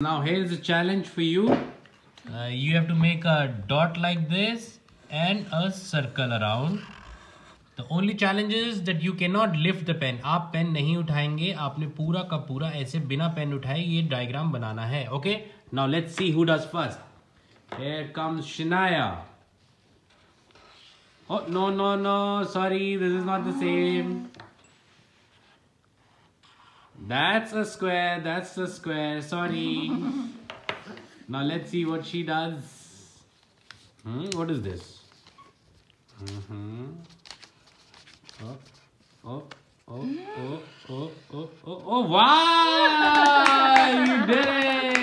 Now here is a challenge for you. You have to make a dot like this and a circle around. The only challenge is that you cannot lift the pen. आप pen नहीं उठाएंगे, आपने पूरा का पूरा ऐसे बिना pen उठाए ये डायग्राम बनाना है. Okay? Now let's see who does first. Here comes Shania. Oh no, sorry, this is not the same. That's a square, sorry. Now let's see what she does. What is this? Oh, wow! You did it!